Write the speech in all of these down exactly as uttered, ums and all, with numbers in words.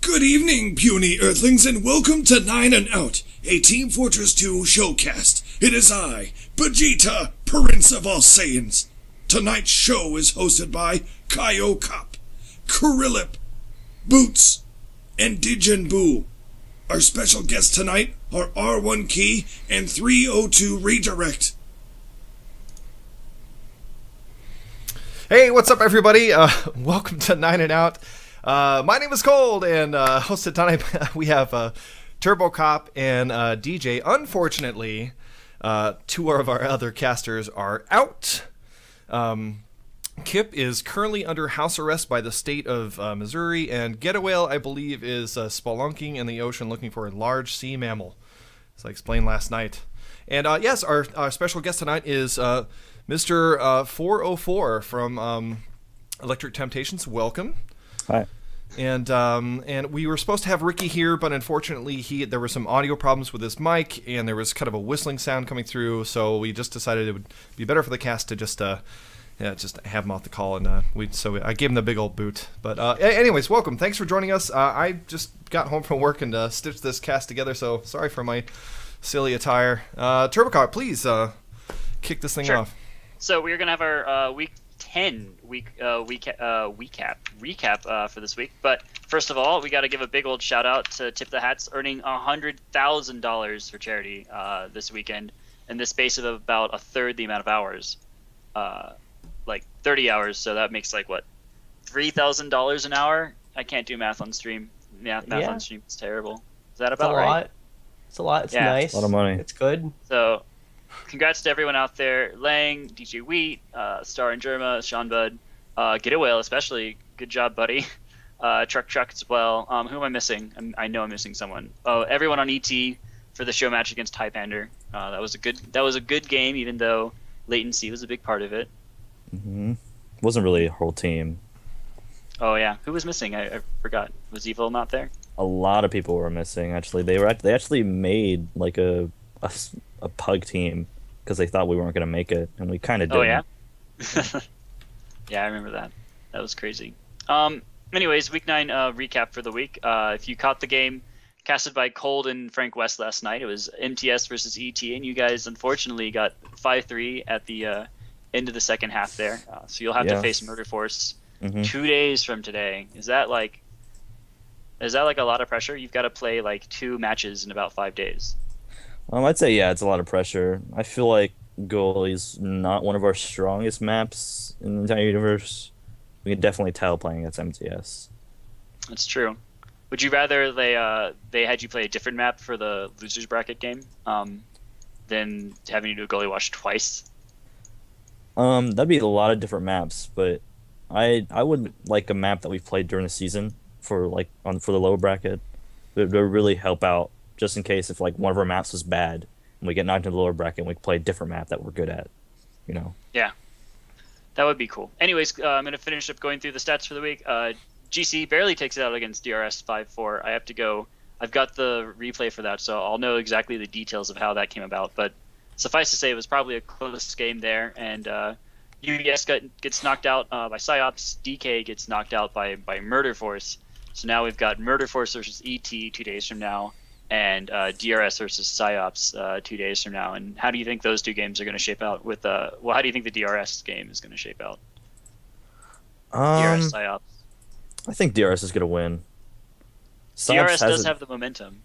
Good evening, puny earthlings, and welcome to Nine and Out, a Team Fortress two showcast. It is I, Vegeta, Prince of All Saiyans. Tonight's show is hosted by Turbo Cop, Kirillip, Boots, and Dijin Boo. Our special guests tonight are R one Key and three oh two Redirect. Hey, what's up, everybody? Uh, welcome to Nine and Out. Uh, my name is Cold, and uh, hosted tonight we have uh, Turbo Cop and uh, D J. Unfortunately, uh, two of our other casters are out. Um, Kip is currently under house arrest by the state of uh, Missouri, and Get_a_Whale, I believe, is uh, spelunking in the ocean looking for a large sea mammal, as I explained last night. And uh, yes, our, our special guest tonight is uh, Mister Uh, four oh four from um, Electric Temptations. Welcome. Hi. And um, and we were supposed to have Ricky here, but unfortunately he there were some audio problems with his mic, and there was kind of a whistling sound coming through. So we just decided it would be better for the cast to just uh, yeah, just have him off the call. And uh, we so I gave him the big old boot. But uh, anyways, welcome. Thanks for joining us. Uh, I just got home from work and uh, stitched this cast together. So sorry for my silly attire. Uh, Turbo Cop, please uh, kick this thing sure. off. So we're gonna have our uh, week. ten week uh, week uh, recap recap uh, for this week. But first of all, we got to give a big old shout out to Tip the Hats, earning a hundred thousand dollars for charity uh, this weekend in the space of about a third the amount of hours, uh, like thirty hours. So that makes like what three thousand dollars an hour. I can't do math on stream. Math, math yeah. on stream is terrible. Is that about it's a right? Lot. It's a lot. It's yeah. nice. It's a lot of money. It's good. So. Congrats to everyone out there, Lang, D J Wheat, uh, Star and Germa, Sean Bud, uh, Get_a_Whale especially. Good job, buddy. Uh, Truck Truck as well. Um, who am I missing? I'm, I know I'm missing someone. Oh, everyone on E T for the show match against Typander. Uh, that was a good. That was a good game, even though latency was a big part of it. Mm-hmm. Wasn't really a whole team. Oh yeah, who was missing? I, I forgot. Was Evil not there? A lot of people were missing. Actually, they were. They actually made like a. a a pug team because they thought we weren't going to make it, and we kind of did. Oh yeah. Yeah, I remember that. That was crazy. Um anyways, week nine uh recap for the week. Uh if you caught the game casted by Cold and Frank West last night, it was M T S versus E T, and you guys unfortunately got five three at the uh end of the second half there. Uh, so you'll have yeah. to face Murder Force mm-hmm. two days from today. Is that like is that like a lot of pressure? You've got to play like two matches in about five days. Um, I'd say, yeah, it's a lot of pressure. I feel like Goalie's not one of our strongest maps in the entire universe. We can definitely tell playing against M T S. That's true. Would you rather they uh, they had you play a different map for the losers bracket game um, than having you do a Gullywash twice? Um, that'd be a lot of different maps, but I I would like a map that we've played during the season for like on for the lower bracket. It would really help out. Just in case if like one of our maps was bad and we get knocked into the lower bracket and we play a different map that we're good at, you know. Yeah, that would be cool. Anyways, uh, I'm going to finish up going through the stats for the week. Uh, G C barely takes it out against D R S five four. I have to go. I've got the replay for that, so I'll know exactly the details of how that came about. But suffice to say, it was probably a close game there. And uh, U G C got, gets knocked out uh, by PsyOps. D K gets knocked out by, by Murder Force. So now we've got Murder Force versus E T two days from now. And uh, D R S versus PsyOps uh, two days from now. And how do you think those two games are going to shape out? With uh, well, how do you think the D R S game is going to shape out? Um, D R S PsyOps. I think D R S is going to win. D R S does have the momentum.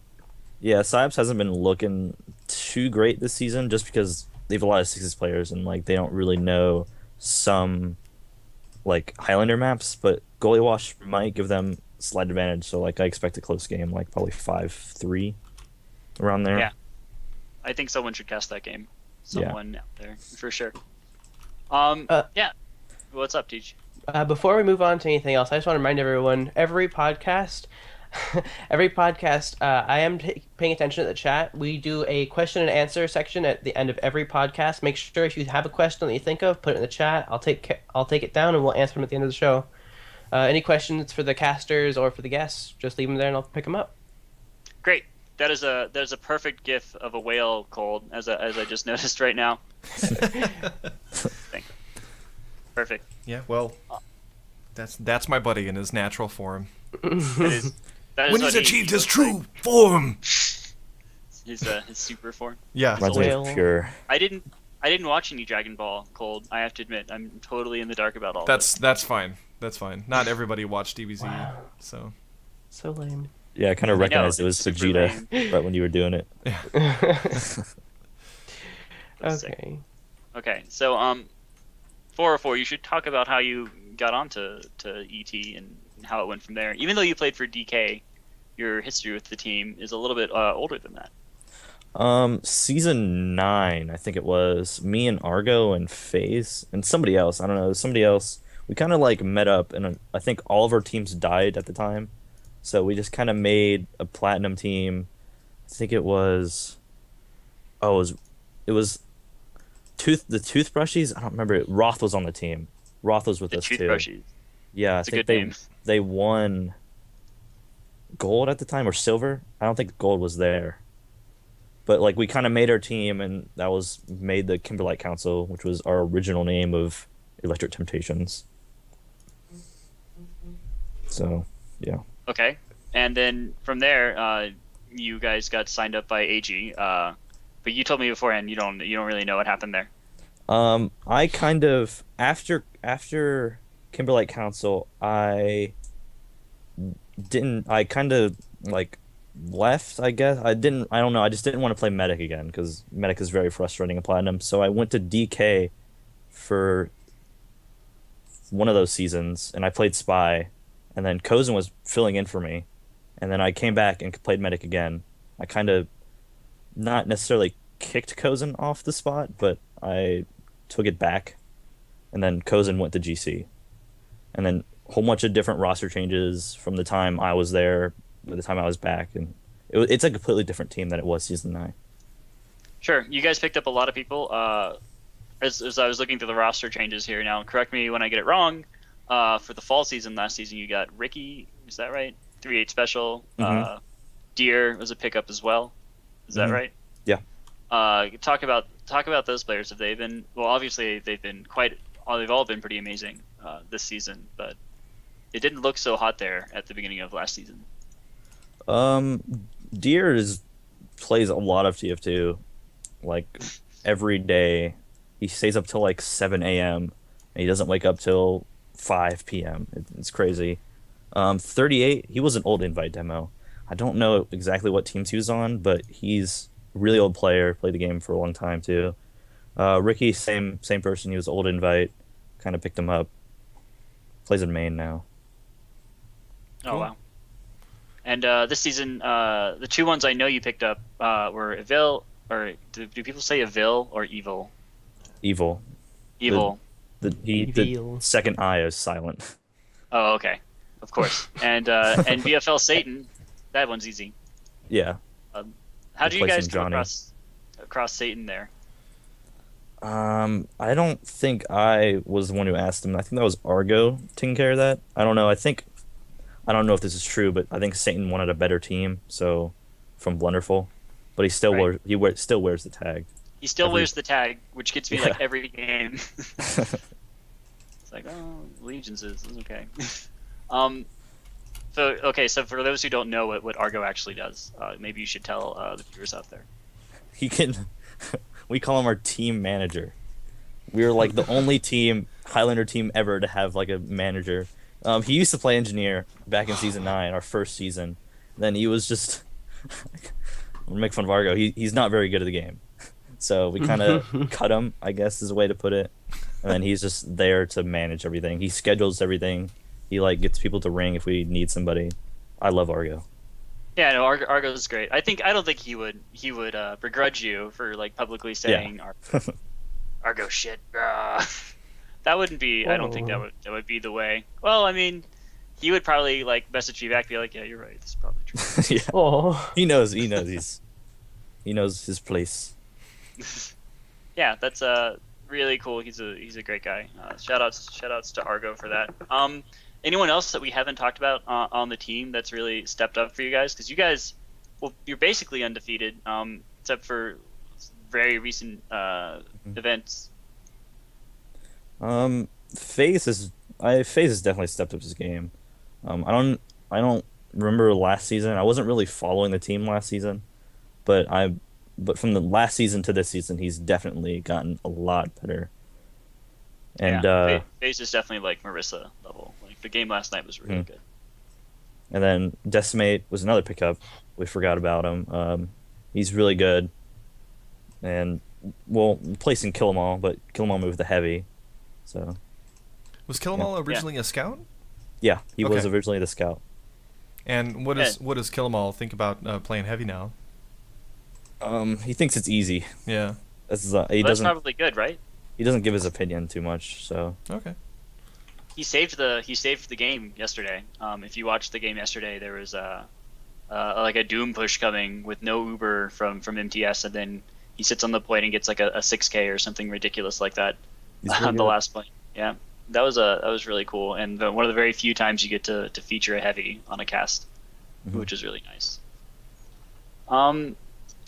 Yeah, PsyOps hasn't been looking too great this season, just because they have a lot of sixes players and like they don't really know some like Highlander maps. But Gullywash might give them slight advantage, so like I expect a close game, like probably five three, around there. Yeah, I think someone should cast that game. Someone yeah. out there for sure. Um, uh, yeah. What's up, Teach? Uh, before we move on to anything else, I just want to remind everyone: every podcast, every podcast, uh, I am t paying attention to the chat. We do a question and answer section at the end of every podcast. Make sure if you have a question that you think of, put it in the chat. I'll take I'll take it down and we'll answer them at the end of the show. Uh, any questions for the casters or for the guests, just leave them there and I'll pick them up. Great. That is a that is a perfect gif of a whale, Cold, as, a, as I just noticed right now. Thank you. Perfect. Yeah, well, that's that's my buddy in his natural form. It is. When he's achieved his true form. His uh, his super form. Yeah. Pure. I didn't I didn't watch any Dragon Ball Cold. I have to admit, I'm totally in the dark about all. That's that's fine. That's fine. Not everybody watched D B Z. Wow. So. So lame. Yeah, I kind of recognized it was Vegeta right when you were doing it. Yeah. Okay. Okay. So um, four oh four. You should talk about how you got onto to E T and how it went from there. Even though you played for D K, your history with the team is a little bit uh, older than that. Um, season nine, I think it was, me and Argo and FaZe and somebody else, I don't know, somebody else, we kind of like met up, and I think all of our teams died at the time, so we just kind of made a platinum team. I think it was, oh, it was, it was tooth, the Toothbrushies, I don't remember, Roth was on the team, Roth was with the us too. Brushies. Yeah, that's I think a good they, name. They won gold at the time, or silver, I don't think gold was there. But like we kind of made our team, and that was made the Kimberlite Council, which was our original name of Electric Temptations. So, yeah. Okay, and then from there, uh, you guys got signed up by A G. Uh, but you told me beforehand you don't you don't really know what happened there. Um, I kind of after after Kimberlite Council, I didn't. I kind of like. left, I guess. I didn't, I don't know, I just didn't want to play Medic again, because Medic is very frustrating in Platinum, so I went to D K for one of those seasons, and I played Spy, and then Cozen was filling in for me, and then I came back and played Medic again. I kind of, not necessarily kicked Cozen off the spot, but I took it back, and then Cozen went to G C. And then a whole bunch of different roster changes from the time I was there, by the time I was back, and it, it's a completely different team than it was season nine. Sure, you guys picked up a lot of people. Uh, as, as I was looking through the roster changes here now, correct me when I get it wrong. Uh, for the fall season, last season, you got Ricky, is that right? three eight Special. Mm-hmm. uh, Deer was a pickup as well. Is that mm-hmm. right? Yeah. Uh, talk about talk about those players. Have they been? Well, obviously they've been quite. They've all been pretty amazing uh, this season, but it didn't look so hot there at the beginning of last season. Um, Deer is, plays a lot of T F two, like, every day. He stays up till, like, seven A M, and he doesn't wake up till five P M It, it's crazy. Um, thirty-eight, he was an old invite demo. I don't know exactly what teams he was on, but he's a really old player, played the game for a long time, too. Uh, Ricky, same same person, he was old invite, kind of picked him up. Plays in main now. Oh, cool. Wow. And uh, this season, uh, the two ones I know you picked up uh, were Evil, or do, do people say Evil or Evil? Evil. Evil. The, the, he, the second I is silent. Oh, okay. Of course. And uh, and V F L Satan, that one's easy. Yeah. Um, how do you guys come across, across Satan there? Um, I don't think I was the one who asked him. I think that was Argo taking care of that. I don't know. I think... I don't know if this is true, but I think Satan wanted a better team, so from Blunderful, but he still right. wears he wear, still wears the tag. He still every... wears the tag, which gets me yeah. like every game. It's like, oh, Legions is, is okay. um, so okay, so for those who don't know what what Argo actually does, uh, maybe you should tell uh, the viewers out there. He can. We call him our team manager. We were like the only team Highlander team ever to have like a manager. Um, he used to play engineer back in season nine, our first season. Then he was just, I'm make fun of Argo. He he's not very good at the game, so we kind of cut him, I guess, is a way to put it. And then he's just there to manage everything. He schedules everything. He like gets people to ring if we need somebody. I love Argo. Yeah, no, Ar Argo's great. I think I don't think he would he would uh, begrudge you for like publicly saying yeah. Argo, Argo shit. Uh. That wouldn't be. Whoa. I don't think that would that would be the way. Well, I mean, he would probably like message you back, be like, "Yeah, you're right. This is probably true." Yeah. Oh, he knows. He knows. He's he knows his place. Yeah, that's uh really cool. He's a he's a great guy. Uh, shout outs shout outs to Argo for that. Um, anyone else that we haven't talked about uh, on the team that's really stepped up for you guys? Because you guys, well, you're basically undefeated, um, except for very recent uh mm-hmm. events. Um, FaZe is I FaZe has definitely stepped up his game. Um, I don't I don't remember last season, I wasn't really following the team last season, but I, but from the last season to this season, he's definitely gotten a lot better. And yeah, uh, FaZe is definitely like Marissa level. Like the game last night was really mm. good. And then Decimate was another pickup. We forgot about him. Um, he's really good. And well, replacing Killamall, but Killamall moved the heavy. So was Killamall yeah. originally yeah. a scout? Yeah, he okay. was originally the scout. And what is yeah. what does Killamall think about uh, playing heavy now? Um, he thinks it's easy. Yeah, that's uh, he well, doesn't. That's probably good, right? He doesn't give his opinion too much, so okay. He saved the he saved the game yesterday. Um, if you watched the game yesterday, there was a, uh, like a doom push coming with no Uber from from M T S, and then he sits on the plane and gets like a, a six K or something ridiculous like that on the last plane. Yeah, that was a that was really cool, and the, one of the very few times you get to to feature a heavy on a cast, mm-hmm. which is really nice. Um,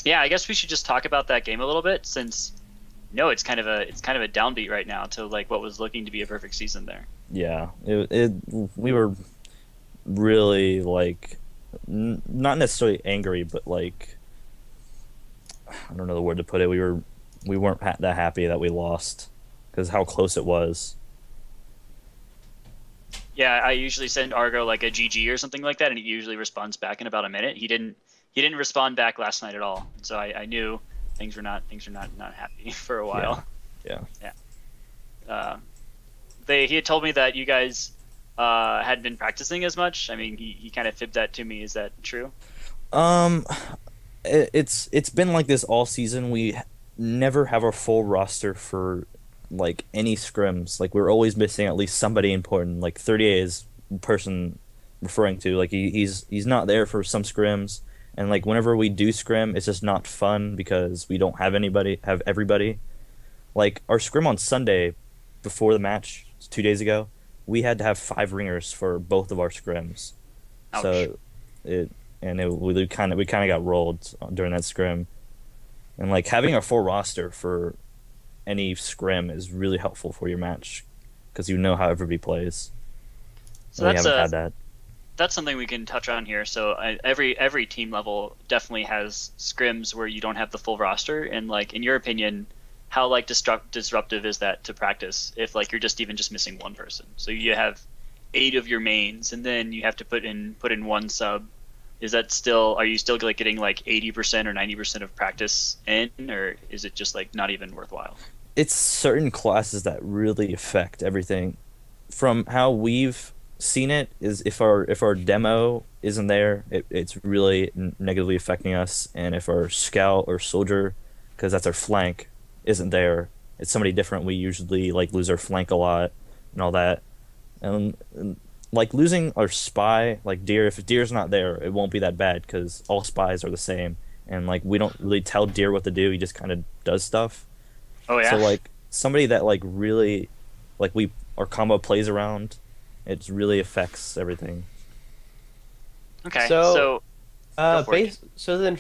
yeah, I guess we should just talk about that game a little bit since. No, it's kind of a it's kind of a downbeat right now to like what was looking to be a perfect season there. Yeah, it, it we were really like n not necessarily angry, but like I don't know the word to put it. We were we weren't ha that happy that we lost because how close it was. Yeah, I usually send Argo like a G G or something like that, and he usually responds back in about a minute. He didn't he didn't respond back last night at all, so I, I knew. Things were not things were not not happy for a while. Yeah. Yeah. yeah. Uh, they he had told me that you guys uh, hadn't been practicing as much. I mean, he he kind of fibbed that to me. Is that true? Um, it, it's it's been like this all season. We never have a full roster for like any scrims. Like we're always missing at least somebody important. Like thirty A is the person referring to. Like he, he's he's not there for some scrims. And like whenever we do scrim, it's just not fun because we don't have anybody, have everybody. Like our scrim on Sunday, before the match two days ago, we had to have five ringers for both of our scrims. Ouch. So, it and it, we kind of we kind of got rolled during that scrim. And like having a full roster for any scrim is really helpful for your match because you know how everybody plays. So and that's we haven't had that. That's something we can touch on here. So I, every every team level definitely has scrims where you don't have the full roster. And like in your opinion, how like disrupt, disruptive is that to practice if like you're just even just missing one person? So you have eight of your mains, and then you have to put in put in one sub. Is that still? Are you still like getting like eighty percent or ninety percent of practice in, or is it just like not even worthwhile? It's certain classes that really affect everything. From how we've seen it is if our if our demo isn't there, it, it's really negatively affecting us. And if our scout or soldier, because that's our flank, isn't there, it's somebody different. We usually like lose our flank a lot and all that. And, and like losing our spy, like Deer, if Deer's not there, it won't be that bad because all spies are the same. And like we don't really tell Deer what to do; he just kind of does stuff. Oh yeah. So like somebody that like really, like we our combo plays around. It really affects everything. Okay, so so, uh, base, so then,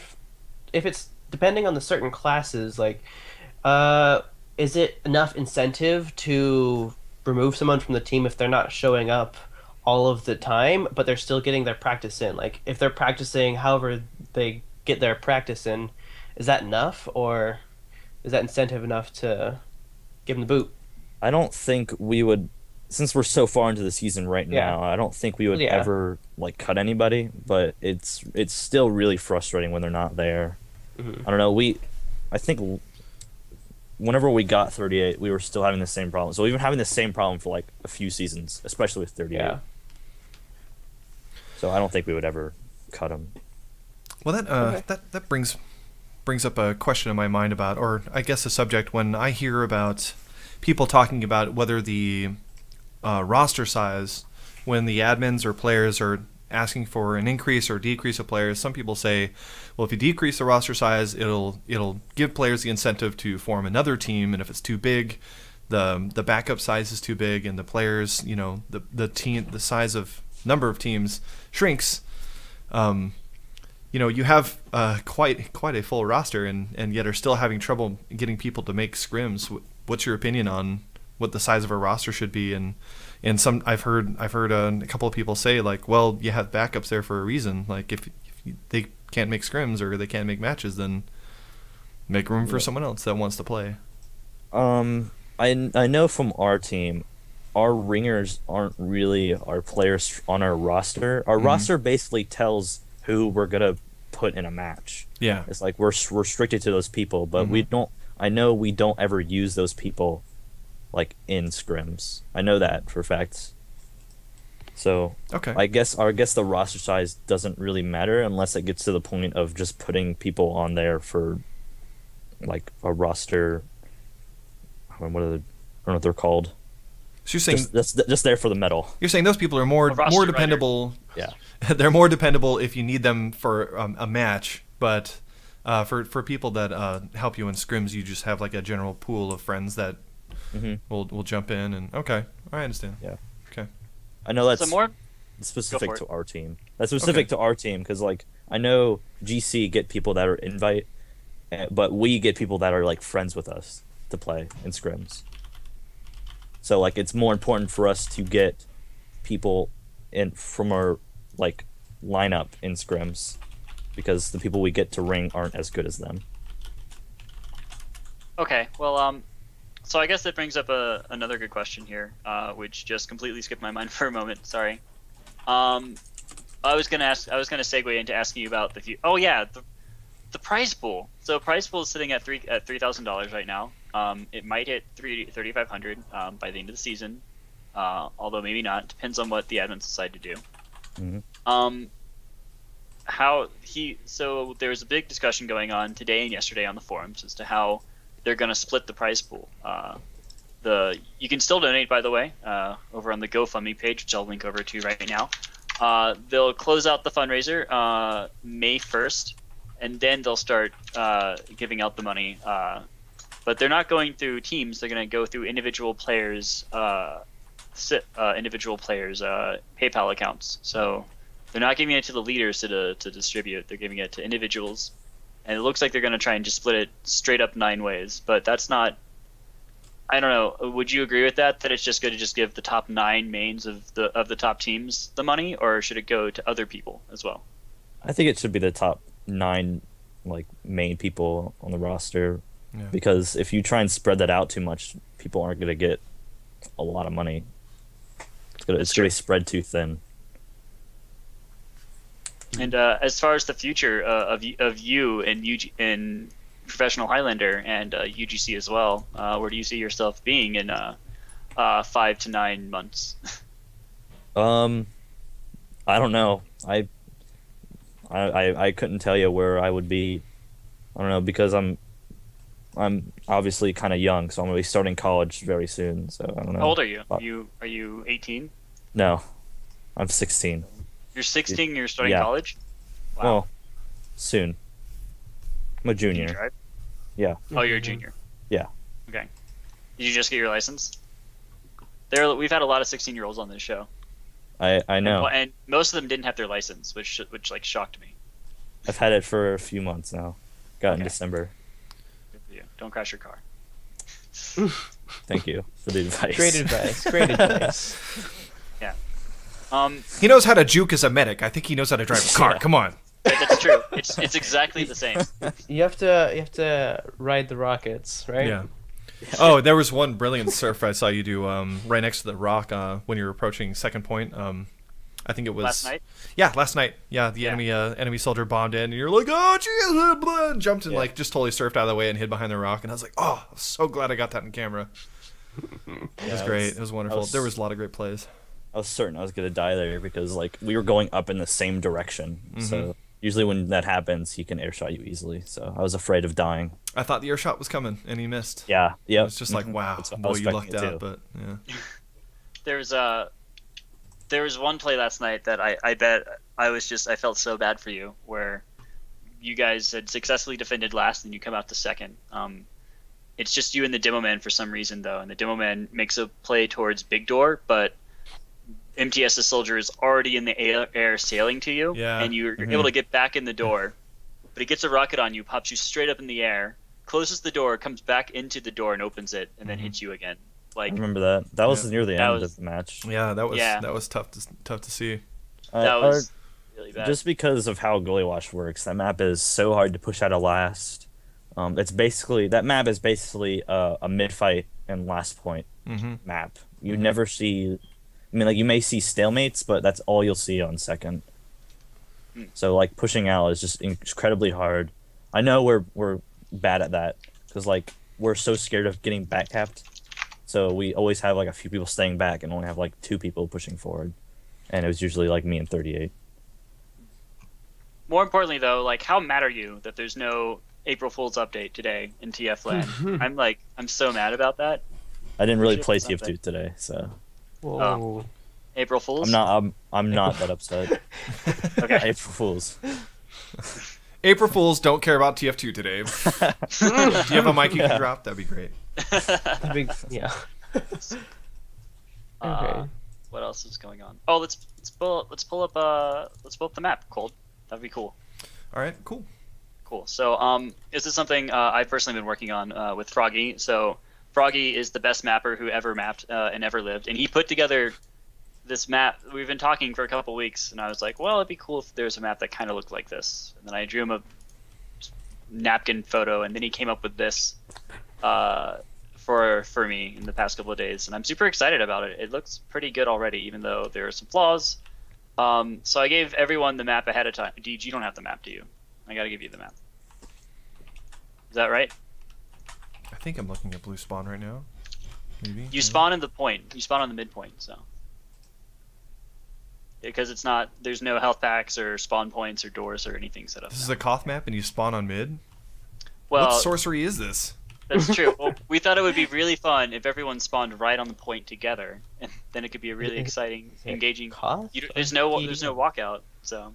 if it's depending on the certain classes, like, uh, is it enough incentive to remove someone from the team if they're not showing up all of the time, but they're still getting their practice in? Like, if they're practicing, however they get their practice in, is that enough, or is that incentive enough to give them the boot? I don't think we would. Since we're so far into the season right yeah. now, I don't think we would yeah. ever like cut anybody, but it's it's still really frustrating when they're not there. Mm-hmm. I don't know. We, I think, whenever we got thirty-eight, we were still having the same problem. So we've been having the same problem for like a few seasons, especially with thirty-eight. Yeah. So I don't think we would ever cut them. Well, that uh, okay. that that brings brings up a question in my mind about, or I guess a subject when I hear about people talking about whether the Uh, roster size, when the admins or players are asking for an increase or decrease of players, some people say, well, if you decrease the roster size, it'll it'll give players the incentive to form another team, and if it's too big, the the backup size is too big, and the players, you know, the the team, the size of number of teams shrinks. Um, you know, you have uh, quite quite a full roster, and and yet are still having trouble getting people to make scrims. What's your opinion on what the size of a roster should be, and And some I've heard I've heard uh, a couple of people say, like, well, you have backups there for a reason. Like if, if they can't make scrims or they can't make matches, then make room for someone else that wants to play. Um, I I know from our team, our ringers aren't really our players on our roster. Our mm-hmm. roster basically tells who we're gonna put in a match. Yeah, it's like we're we're restricted to those people, but mm-hmm. we don't. I know we don't ever use those people, like in scrims. I know that for a fact. So okay, I guess I guess the roster size doesn't really matter unless it gets to the point of just putting people on there for, like a roster. I mean, what are the, I don't know what they're called. So you're saying just, that's just there for the medal. You're saying those people are more more dependable. Writer. Yeah, they're more dependable if you need them for um, a match. But uh, for for people that uh, help you in scrims, you just have like a general pool of friends that mm-hmm. will will jump in and okay, I understand. Yeah. Okay. I know that's more specific to our team. That's specific okay. to our team because like I know G C get people that are invite, but we get people that are like friends with us to play in scrims. So like it's more important for us to get people in from our like lineup in scrims because the people we get to ring aren't as good as them. Okay, well, um, so I guess that brings up a, another good question here, uh, which just completely skipped my mind for a moment. Sorry. Um, I was gonna ask. I was gonna segue into asking you about the few. Oh yeah, the, the prize pool. So prize pool is sitting at three at three thousand dollars right now. Um, it might hit thirty-five hundred um, by the end of the season, uh, although maybe not. Depends on what the admins decide to do. Mm-hmm. Um, how he so there was a big discussion going on today and yesterday on the forums as to how they're going to split the prize pool. Uh, the you can still donate, by the way, uh, over on the GoFundMe page, which I'll link over to right now. Uh, they'll close out the fundraiser uh, May first, and then they'll start uh, giving out the money. Uh, But they're not going through teams. They're going to go through individual players, uh, uh, individual players' uh, PayPal accounts. So they're not giving it to the leaders to to, to distribute. They're giving it to individuals, and it looks like they're going to try and just split it straight up nine ways. But that's not. I don't know. Would you agree with that? That it's just going to just give the top nine mains of the of the top teams the money, or should it go to other people as well? I think it should be the top nine, like main people on the roster. Yeah. Because if you try and spread that out too much, people aren't going to get a lot of money. It's going to be spread too thin. And uh, as far as the future uh, of of you and U G in Professional Highlander and uh, U G C as well, uh, where do you see yourself being in uh, uh, five to nine months? um, I don't know. I, I I couldn't tell you where I would be. I don't know because I'm. I'm obviously kind of young, so I'm gonna be starting college very soon. So I don't know. How old are you? Are you are you eighteen? No, I'm sixteen. You're sixteen. You're starting yeah. college. Wow. Well, soon. I'm a junior. junior right? Yeah. Oh, you're a junior. Yeah. Okay. Did you just get your license? There, we've had a lot of sixteen-year-olds on this show. I I know. And, and most of them didn't have their license, which which like shocked me. I've had it for a few months now. Got okay. in December. You. Don't crash your car. Thank you for the advice. Great advice. Great advice. Yeah. Um, he knows how to juke as a medic. I think he knows how to drive a car. Yeah. Come on. Right, that's true. It's it's exactly the same. You have to you have to ride the rockets, right? Yeah. Oh, there was one brilliant surf I saw you do um, right next to the rock uh, when you were approaching second point. Um, I think it was last night. Yeah, last night. Yeah, the yeah. enemy uh, enemy soldier bombed in, and you're like, oh, Jesus, blah, and jumped and yeah. like just totally surfed out of the way and hid behind the rock. And I was like, oh, I'm so glad I got that in camera. yeah, it was great. Was, it was wonderful. Was, there was a lot of great plays. I was certain I was gonna die there because like we were going up in the same direction. Mm-hmm. So usually when that happens, he can airshot you easily. So I was afraid of dying. I thought the airshot was coming, and he missed. Yeah, yeah. It's just like, wow, boy, you lucked out. But yeah, there's a. Uh... There was one play last night that I, I bet I was just I felt so bad for you where you guys had successfully defended last and you come out to second. Um, it's just you and the demo man for some reason though, and the demo man makes a play towards big door, but MTS's soldier is already in the air, air sailing to you, yeah. and you're, you're mm-hmm. able to get back in the door, but he gets a rocket on you, pops you straight up in the air, closes the door, comes back into the door and opens it, and mm-hmm. then hits you again. Like, I remember that. That yeah. was near the end was, of the match. Yeah, that was yeah. that was tough to tough to see. Uh, that was our, really bad. Just because of how Gullywash works, that map is so hard to push out of last. Um, it's basically that map is basically a, a mid fight and last point mm-hmm. map. You mm-hmm. never see. I mean, like, you may see stalemates, but that's all you'll see on second. Mm. So like pushing out is just incredibly hard. I know we're we're bad at that because like we're so scared of getting back capped. So we always have like a few people staying back and only have like two people pushing forward, and it was usually like me and thirty-eight. More importantly though, like, how mad are you that there's no April Fool's update today in T F land? I'm like, I'm so mad about that. I didn't really play T F two today, so. Whoa. Oh. April Fools. I'm not. I'm. I'm not that upset. Okay. April Fools. April Fools don't care about T F two today. Do you have a mic you yeah. can drop? That'd be great. Big, yeah. Okay. Uh, what else is going on? Oh, let's let's pull let's pull up uh let's pull up the map. Cold. That'd be cool. All right. Cool. Cool. So um, this is something uh, I've personally been working on uh, with Froggy. So Froggy is the best mapper who ever mapped uh, and ever lived, and he put together this map. We've been talking for a couple weeks, and I was like, well, it'd be cool if there's a map that kind of looked like this. And then I drew him a napkin photo, and then he came up with this uh, for for me in the past couple of days, and I'm super excited about it. It looks pretty good already, even though there are some flaws. Um, so I gave everyone the map ahead of time. D G, you don't have the map, do you? I gotta give you the map. Is that right? I think I'm looking at blue spawn right now. Maybe. You spawn in the point. You spawn on the midpoint, so. Because it's not, there's no health packs or spawn points or doors or anything set up. This now. is a Koth map and you spawn on mid? Well, what sorcery is this? That's true. Well, we thought it would be really fun if everyone spawned right on the point together, and then it could be a really exciting, engaging. Koth? You, there's no, there's no walkout, so.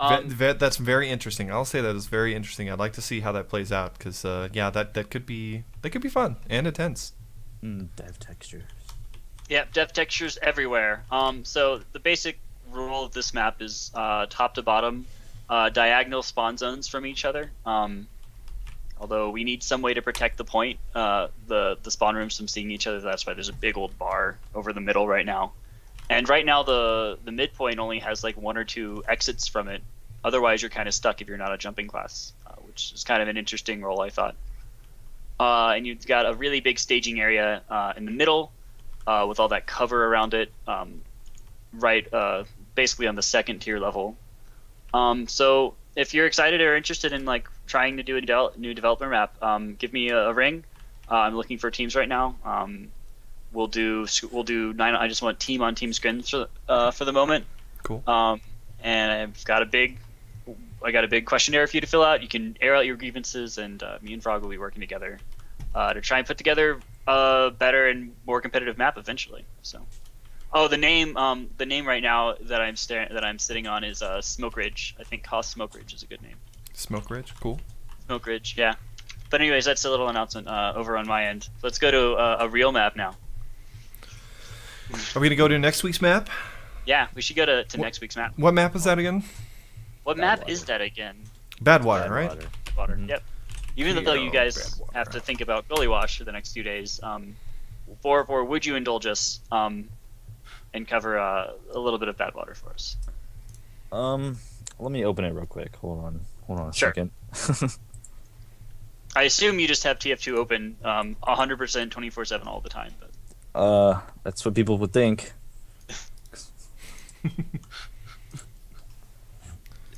Um, ve ve that's very interesting. I'll say that is very interesting. I'd like to see how that plays out because, uh, yeah, that that could be that could be fun and intense. Mm, dev textures. Yeah, dev textures everywhere. Um, so the basic rule of this map is uh, top to bottom, uh, diagonal spawn zones from each other. Um, although we need some way to protect the point, uh, the the spawn rooms from seeing each other. That's why there's a big old bar over the middle right now. And right now the the midpoint only has like one or two exits from it. Otherwise, you're kind of stuck if you're not a jumping class, uh, which is kind of an interesting role, I thought. Uh, and you've got a really big staging area uh, in the middle uh, with all that cover around it, um, right uh, basically on the second tier level. Um, so if you're excited or interested in like trying to do a de new developer map, um, give me a, a ring. Uh, I'm looking for teams right now. Um, We'll do we'll do nine. I just want team on team scrims for uh, for the moment. Cool. Um, and I've got a big, I got a big questionnaire for you to fill out. You can air out your grievances, and uh, me and Frog will be working together uh, to try and put together a better and more competitive map eventually. So, oh, the name um the name right now that I'm staring that I'm sitting on is uh Smoke Ridge. I think Cost Smoke Ridge is a good name. Smoke Ridge, cool. Smoke Ridge, yeah. But anyways, that's a little announcement uh, over on my end. Let's go to uh, a real map now. Are we gonna go to next week's map? Yeah, we should go to, to what, next week's map. What map is that again? What Badwater. map is that again? Badwater, Badwater. right? Badwater. Mm-hmm. Yep. Even Zero though you guys Badwater. have to think about Gullywash for the next few days, um, for for would you indulge us um, and cover uh, a little bit of Badwater for us? Um, let me open it real quick. Hold on, hold on a sure. second. I assume you just have T F two open um, one hundred percent, twenty-four seven all the time, but. Uh, that's what people would think. What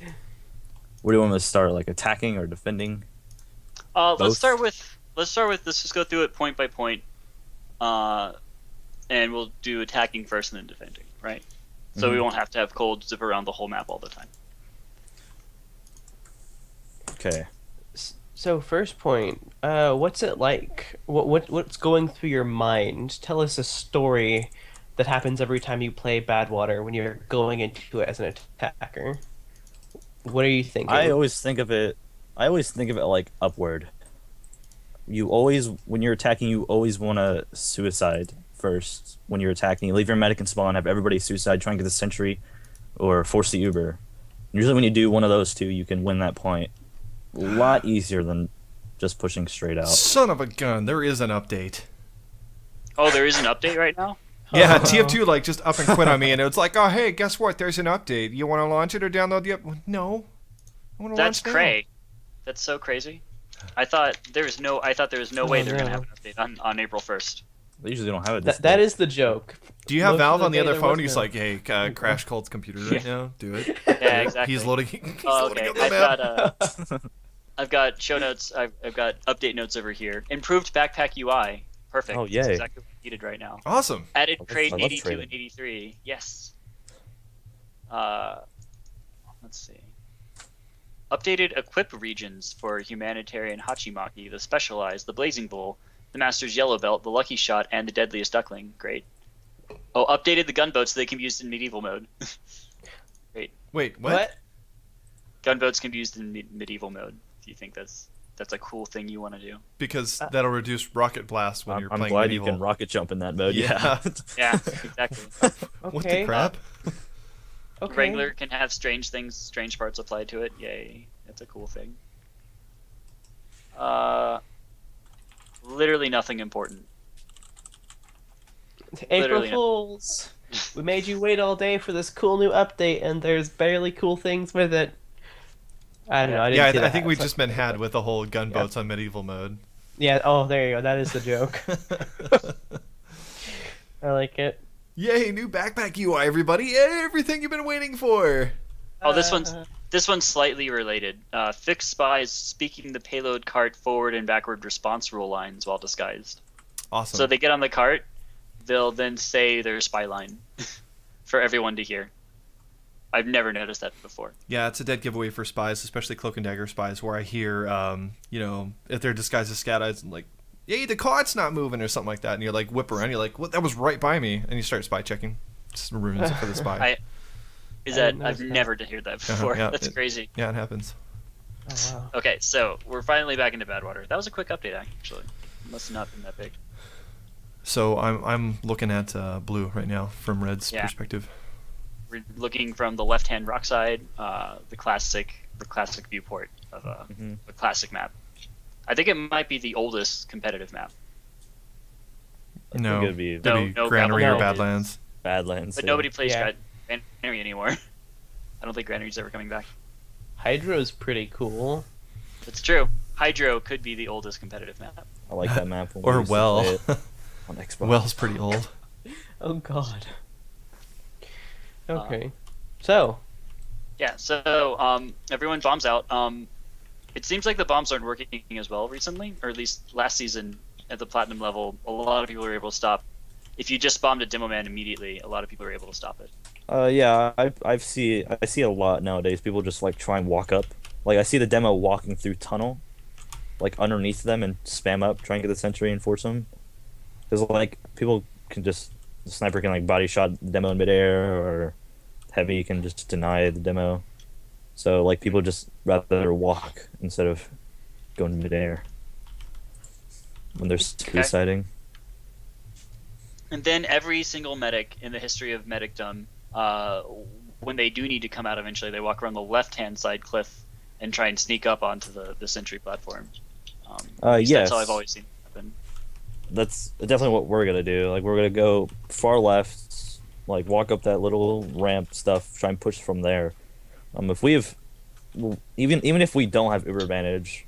do you want me to start? Like attacking or defending? Uh, Both? let's start with let's start with let's just go through it point by point. Uh, and we'll do attacking first and then defending, right? So mm-hmm. we won't have to have Cold zip around the whole map all the time. Okay. So first point, uh, what's it like? What what what's going through your mind? Tell us a story that happens every time you play Badwater when you're going into it as an attacker. What are you thinking? I always think of it. I always think of it like upward. You always, when you're attacking, you always want to suicide first. When you're attacking, you leave your medic and spawn, have everybody suicide, try and get the sentry, or force the Uber. Usually, when you do one of those two, you can win that point. A lot easier than just pushing straight out. Son of a gun, there is an update. Oh, there is an update right now? Yeah, T F two like just up and quit on me, and it's like, oh hey, guess what? There's an update. You want to launch it or download the update? No, I want to launch it. That's cray. That's so crazy. I thought there was no. I thought there was no way they're gonna have an update on on April first. They usually don't have it. This Th that is the joke. Do you have Most Valve on the other phone? He's no. like, hey, uh, crash Cold's computer right yeah. now. Do it. Yeah, exactly. He's loading. He's oh, okay. Loading I've got. Uh, I've got show notes. I've, I've got update notes over here. Improved backpack U I. Perfect. Oh, yay. That's exactly what we needed right now. Awesome. Added oh, crate eighty-two trading. And eighty-three. Yes. Uh, let's see. Updated equip regions for Humanitarian Hachimaki, the Specialized, the Blazing Bull, the Master's Yellow Belt, the Lucky Shot, and the Deadliest Duckling. Great. Oh, updated the gunboats so they can be used in medieval mode. Great. Wait, what? what? Gunboats can be used in me medieval mode. Do you think that's... That's a cool thing you want to do. Because that'll reduce rocket blast when I'm, you're playing I'm glad medieval. You can rocket jump in that mode. Yeah. Yeah, exactly. Okay. What the crap? Uh, okay. Wrangler can have strange things, strange parts applied to it. Yay. That's a cool thing. Uh, literally nothing important. April Fools! We made you wait all day for this cool new update, and there's barely cool things with it. I don't know. I didn't yeah, I, th I think we've just been had with the whole gunboats yeah. on medieval mode. Yeah. Oh, there you go. That is the joke. I like it. Yay! New backpack U I, everybody! Everything you've been waiting for. Oh, this one's this one's slightly related. Uh, fixed spies speaking the payload cart forward and backward response rule lines while disguised. Awesome. So they get on the cart. They'll then say their spy line for everyone to hear. I've never noticed that before. Yeah, it's a dead giveaway for spies, especially cloak and dagger spies, where I hear, um, you know, if they're disguised as scat eyes, like, "Yay, the cart's not moving" or something like that, and you're like whip around, you're like, "What? That was right by me," and you start spy checking. Just ruins it for the spy. I, is that I I've that. never heard that before? Uh-huh, yeah, That's it, crazy. Yeah, it happens. Oh, wow. Okay, so we're finally back into Badwater. That was a quick update, actually. It must have not been that big. So I'm I'm looking at uh, blue right now from red's yeah. perspective. We're looking from the left-hand rock side, uh, the classic, the classic viewport of a, mm-hmm. a classic map. I think it might be the oldest competitive map. No, it'd be, no, be no Granary or Badlands. Badlands. But yeah. nobody plays yeah. Granary anymore. I don't think Granary's ever coming back. Hydro's pretty cool. It's true. Hydro could be the oldest competitive map. I like that map. Or Well. On Xbox. Well's pretty old. Oh God. Okay, um, so yeah, so um, everyone bombs out. Um, it seems like the bombs aren't working as well recently, or at least last season at the platinum level, a lot of people were able to stop. If you just bombed a demo man immediately, a lot of people were able to stop it. Uh, yeah, I I've see I see a lot nowadays. People just like try and walk up. Like I see the demo walking through tunnel, like underneath them, and spam up, try and get the sentry and force them. Because like people can just. The sniper can like body shot the demo in midair, or heavy can just deny the demo. So like people just rather walk instead of going midair when they're suiciding. Okay. And then every single medic in the history of medicdom, uh, when they do need to come out eventually, they walk around the left-hand side cliff and try and sneak up onto the the sentry platform. Um, uh, yes, that's how I've always seen it happen. That's definitely what we're gonna do. Like we're gonna go far left, like walk up that little ramp stuff, try and push from there. Um, if we have, even even if we don't have Uber Advantage,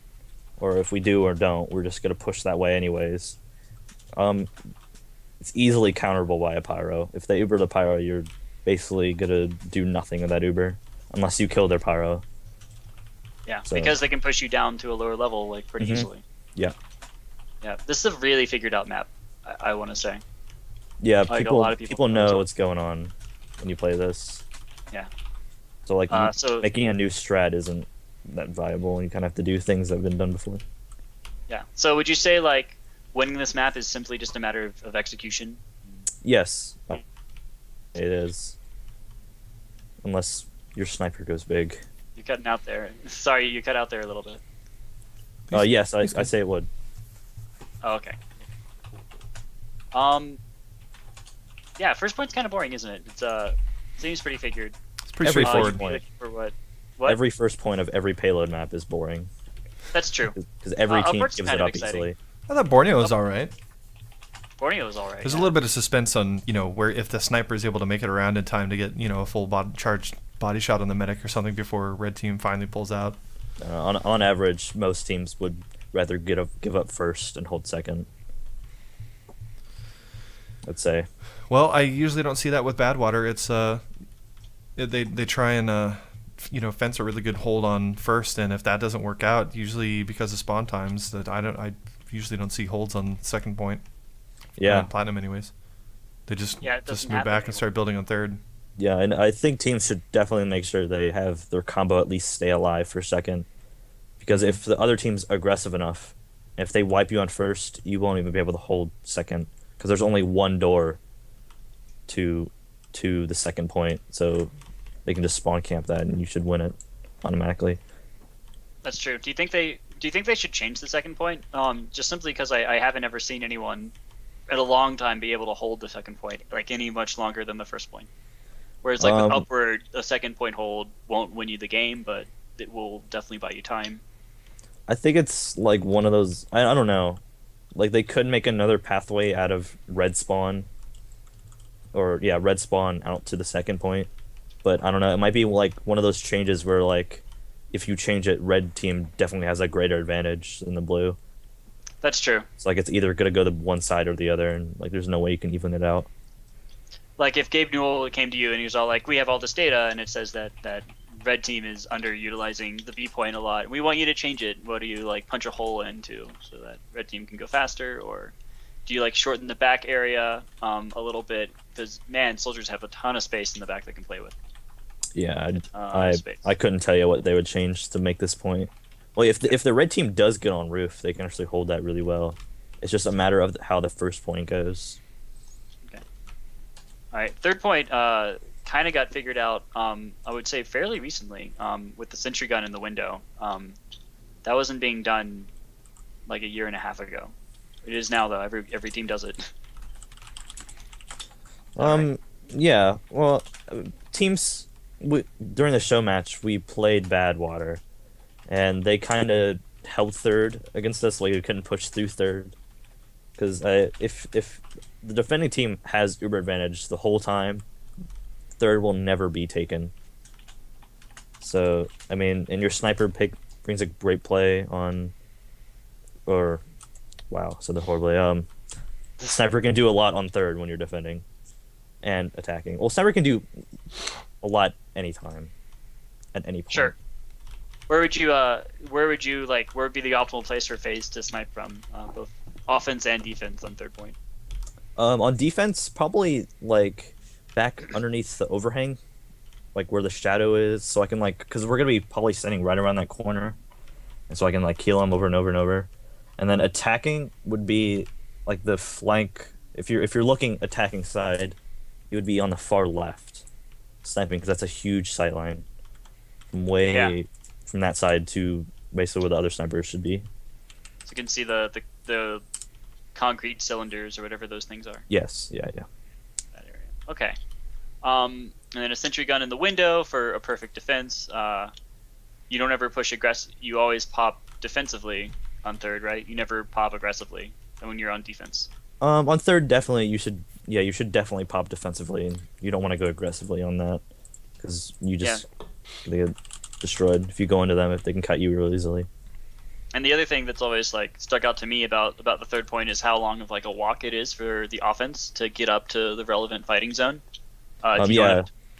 or if we do or don't, we're just gonna push that way anyways. Um, it's easily counterable by a pyro. If they Uber the pyro, you're basically gonna do nothing with that Uber, unless you kill their pyro. Yeah, so. Because they can push you down to a lower level like pretty mm-hmm. easily. Yeah. Yeah, this is a really figured-out map, I, I want to say. Yeah, like people, a lot of people, people know what's going on when you play this. Yeah. So, like, uh, so, making a new strat isn't that viable. You kind of have to do things that have been done before. Yeah. So, would you say, like, winning this map is simply just a matter of, of execution? Yes. It is. Unless your sniper goes big. You're cutting out there. Sorry, you cut out there a little bit. Uh, yes, I, I say it would. Oh, okay. Um. Yeah, first point's kind of boring, isn't it? It's uh, seems pretty figured. It's pretty straightforward. Uh, what, what? Every first point of every payload map is boring. That's true. Because every uh, team gives it up exciting. easily. I thought Borneo was alright. Borneo was alright. There's yeah. a little bit of suspense on, you know, where if the sniper is able to make it around in time to get, you know, a full body, charged body shot on the medic or something before red team finally pulls out. Uh, on on average, most teams would rather get up, give up first and hold second. I'd say. Well, I usually don't see that with Badwater. It's uh, they they try and uh, you know, fence a really good hold on first, and if that doesn't work out, usually because of spawn times, that I don't I usually don't see holds on second point. Yeah, Platinum anyways. They just yeah, just move back anymore. and start building on third. Yeah, and I think teams should definitely make sure they have their combo at least stay alive for second, because if the other team's aggressive enough, if they wipe you on first, you won't even be able to hold second, because there's only one door to to the second point, so they can just spawn camp that, and you should win it automatically. That's true. Do you think they do you think they should change the second point? Um, just simply because I, I haven't ever seen anyone at a long time be able to hold the second point like any much longer than the first point. Whereas like um, with Upward, a second point hold won't win you the game, but it will definitely buy you time. I think it's like one of those, I, I don't know, like they could make another pathway out of red spawn, or yeah, red spawn out to the second point, but I don't know, it might be like one of those changes where like if you change it, red team definitely has a greater advantage than the blue. That's true. It's like it's either gonna go to one side or the other, and like there's no way you can even it out. Like if Gabe Newell came to you and he was all like, we have all this data and it says that, that red team is underutilizing the B point a lot. We want you to change it. What do you like punch a hole into so that red team can go faster? Or do you like shorten the back area um, a little bit? Because man, soldiers have a ton of space in the back they can play with. Yeah, I, I couldn't tell you what they would change to make this point. Well, if the, if the red team does get on roof, they can actually hold that really well. It's just a matter of how the first point goes. All right, third point uh, kind of got figured out, um, I would say, fairly recently um, with the sentry gun in the window. Um, that wasn't being done like a year and a half ago. It is now, though. Every every team does it. Um. Right. Yeah, well, teams, we, during the show match, we played Badwater, and they kind of held third against us. Like, we couldn't push through third. Because uh, if if the defending team has uber advantage the whole time, third will never be taken. So I mean, and your sniper pick brings a great play on, or wow, said that horribly. Um, sniper can do a lot on third when you're defending, and attacking. Well, sniper can do a lot anytime, at any point. Sure. Where would you uh? Where would you like? Where would be the optimal place for FaZe to snipe from? Uh, both offense and defense on third point. Um, on defense, probably like back underneath the overhang, like where the shadow is, so I can like, because we're gonna be probably standing right around that corner, and so I can like heal him over and over and over. And then attacking would be like the flank. If you're if you're looking attacking side, you would be on the far left, sniping, because that's a huge sight line, from way yeah. from that side to basically where the other snipers should be. So you can see the the. the concrete cylinders or whatever those things are. Yes, yeah, yeah. That area. Okay. Um, and then a sentry gun in the window for a perfect defense. Uh, you don't ever push aggressive. You always pop defensively on third, right? You never pop aggressively when you're on defense. Um, on third, definitely you should. Yeah, you should definitely pop defensively, and you don't want to go aggressively on that because you just yeah. they get destroyed if you go into them. If they can cut you real easily. And the other thing that's always like stuck out to me about about the third point is how long of like a walk it is for the offense to get up to the relevant fighting zone. Uh, um, yeah,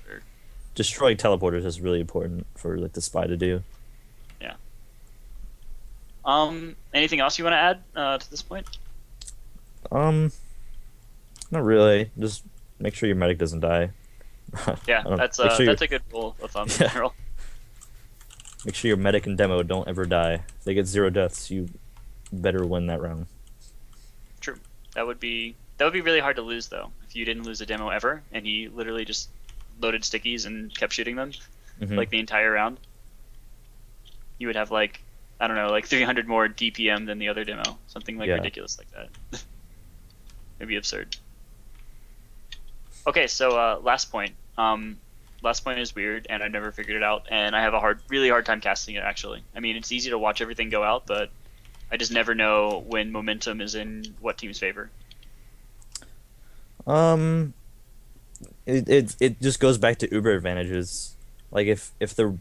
or... destroying teleporters is really important for like the spy to do. Yeah. Um. Anything else you want to add uh, to this point? Um. Not really. Just make sure your medic doesn't die. Yeah, that's uh, sure that's a good rule of thumb in general. Make sure your medic and demo don't ever die. If they get zero deaths, you better win that round. True. That would be that would be really hard to lose though, if you didn't lose a demo ever and he literally just loaded stickies and kept shooting them mm-hmm. like the entire round. You would have like I don't know, like three hundred more D P M than the other demo, something like yeah. ridiculous like that. It'd be absurd. Okay, so uh, last point. Um, Last Point is weird, and I've never figured it out, and I have a hard, really hard time casting it, actually. I mean, it's easy to watch everything go out, but I just never know when momentum is in what team's favor. Um, it it, it just goes back to uber advantages. Like, if, if the,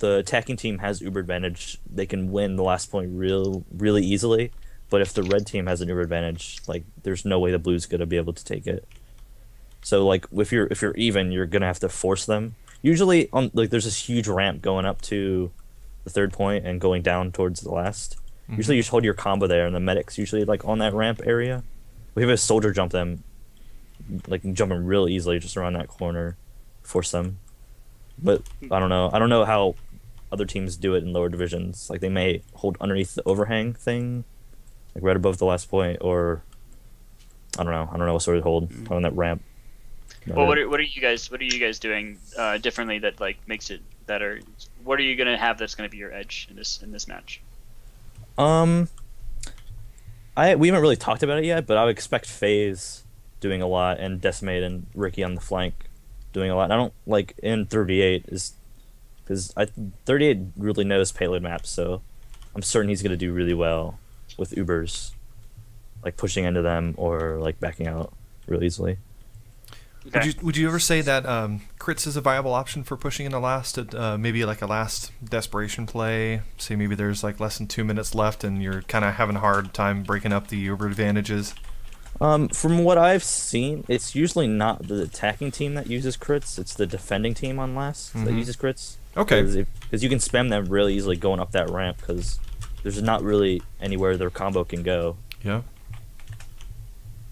the attacking team has uber advantage, they can win the last point real, really easily. But if the red team has an uber advantage, like, there's no way the blue's gonna be able to take it. So, like, if you're if you're even, you're gonna have to force them. Usually, on like there's this huge ramp going up to the third point and going down towards the last. Mm-hmm. Usually, you just hold your combo there, and the medics usually like on that ramp area. We have a soldier jump them, like jump them real easily just around that corner, force them. But I don't know. I don't know how other teams do it in lower divisions. Like, they may hold underneath the overhang thing, like right above the last point, or I don't know. I don't know what sort of hold mm-hmm. on that ramp. Not well, it. what are what are you guys what are you guys doing uh, differently that like makes it better? What are you gonna have that's gonna be your edge in this in this match? Um, I we haven't really talked about it yet, but I would expect FaZe doing a lot and Decimate and Ricky on the flank doing a lot. And I don't like in thirty-eight is because I thirty-eight really knows payload maps, so I'm certain he's gonna do really well with Ubers, like pushing into them or like backing out real easily. Okay. Would you would you ever say that um, crits is a viable option for pushing in the last, uh, maybe like a last desperation play? Say maybe there's like less than two minutes left and you're kind of having a hard time breaking up the uber advantages? Um, from what I've seen, it's usually not the attacking team that uses crits, it's the defending team on last mm-hmm. that uses crits. Okay. Because you can spam them really easily going up that ramp because there's not really anywhere their combo can go. Yeah.